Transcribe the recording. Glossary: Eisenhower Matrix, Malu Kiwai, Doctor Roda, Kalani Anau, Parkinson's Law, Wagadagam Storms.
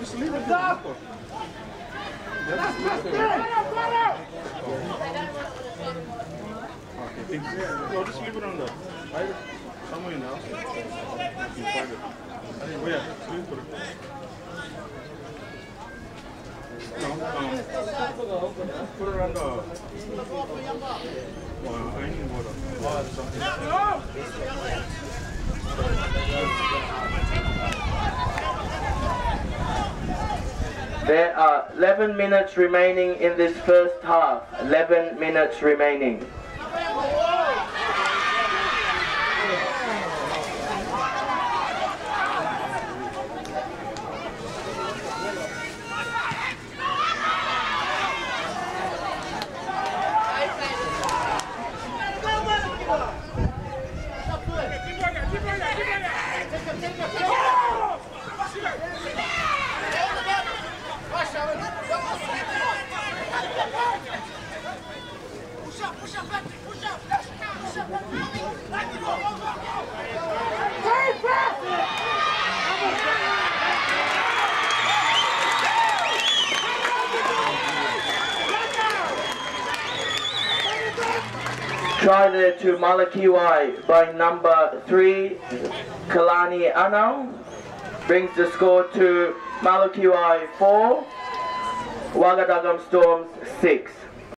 Just leave it up. Okay, no, just leave it on the right somewhere now. Put it on the I need water. There are 11 minutes remaining in this first half. 11 minutes remaining. Try there to Malu Kiwai by number 3, Kalani Anau. Brings the score to Malu Kiwai 4, Wagadagam Storms 6.